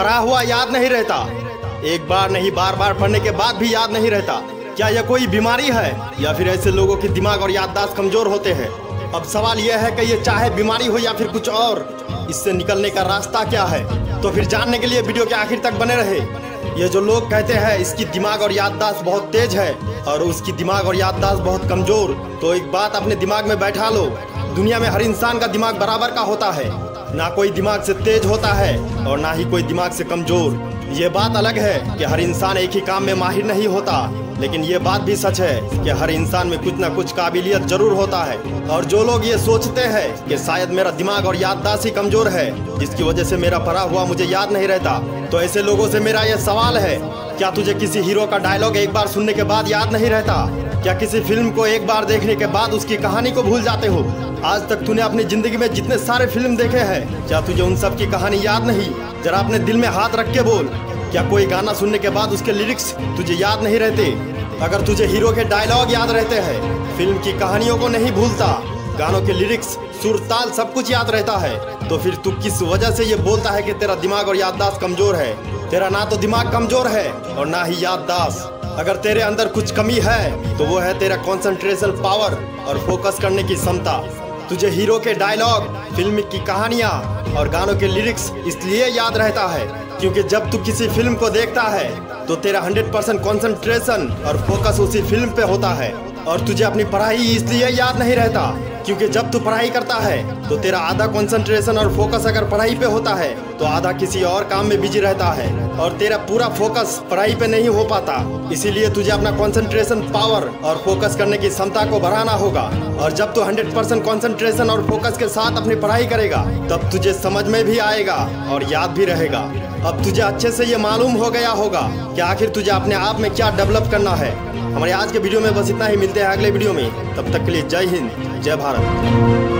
पढ़ा हुआ याद नहीं रहता, एक बार नहीं बार बार पढ़ने के बाद भी याद नहीं रहता। क्या यह कोई बीमारी है या फिर ऐसे लोगों के दिमाग और याददाश्त कमजोर होते हैं? अब सवाल यह है कि ये चाहे बीमारी हो या फिर कुछ और, इससे निकलने का रास्ता क्या है? तो फिर जानने के लिए वीडियो के आखिर तक बने रहे। ये जो लोग कहते हैं इसकी दिमाग और याददाश्त बहुत तेज है और उसकी दिमाग और याददाश्त बहुत कमजोर, तो एक बात अपने दिमाग में बैठा लो, दुनिया में हर इंसान का दिमाग बराबर का होता है, ना कोई दिमाग से तेज होता है और ना ही कोई दिमाग से कमजोर। ये बात अलग है कि हर इंसान एक ही काम में माहिर नहीं होता, लेकिन ये बात भी सच है कि हर इंसान में कुछ ना कुछ काबिलियत जरूर होता है। और जो लोग ये सोचते हैं कि शायद मेरा दिमाग और याददाश्त ही कमजोर है जिसकी वजह से मेरा पढ़ा हुआ मुझे याद नहीं रहता, तो ऐसे लोगों से मेरा ये सवाल है, क्या तुझे किसी हीरो का डायलॉग एक बार सुनने के बाद याद नहीं रहता? क्या किसी फिल्म को एक बार देखने के बाद उसकी कहानी को भूल जाते हो? आज तक तूने अपनी जिंदगी में जितने सारे फिल्म देखे हैं, क्या तुझे उन सब की कहानी याद नहीं? जरा अपने दिल में हाथ रख के बोल, क्या कोई गाना सुनने के बाद उसके लिरिक्स तुझे याद नहीं रहते? अगर तुझे हीरो के डायलॉग याद रहते हैं, फिल्म की कहानियों को नहीं भूलता, गानों के लिरिक्स, सुर, ताल सब कुछ याद रहता है, तो फिर तू किस वजह से ये बोलता है कि तेरा दिमाग और याददाश्त कमजोर है? तेरा ना तो दिमाग कमजोर है और ना ही याददाश्त। अगर तेरे अंदर कुछ कमी है तो वो है तेरा कॉन्सेंट्रेशन पावर और फोकस करने की क्षमता। तुझे हीरो के डायलॉग, फिल्म की कहानियाँ और गानों के लिरिक्स इसलिए याद रहता है क्योंकि जब तू किसी फिल्म को देखता है तो तेरा 100% कॉन्सेंट्रेशन और फोकस उसी फिल्म पे होता है। और तुझे अपनी पढ़ाई इसलिए याद नहीं रहता क्योंकि जब तू पढ़ाई करता है तो तेरा आधा कंसंट्रेशन और फोकस अगर पढ़ाई पे होता है तो आधा किसी और काम में बिजी रहता है और तेरा पूरा फोकस पढ़ाई पे नहीं हो पाता। इसीलिए तुझे अपना कंसंट्रेशन पावर और फोकस करने की क्षमता को बढ़ाना होगा। और जब तू 100% कंसंट्रेशन और फोकस के साथ अपनी पढ़ाई करेगा तब तुझे समझ में भी आएगा और याद भी रहेगा। अब तुझे अच्छे से ये मालूम हो गया होगा कि आखिर तुझे अपने आप में क्या डेवलप करना है। हमारे आज के वीडियो में बस इतना ही, मिलते हैं अगले वीडियो में, तब तक के लिए जय हिंद, जय भारत।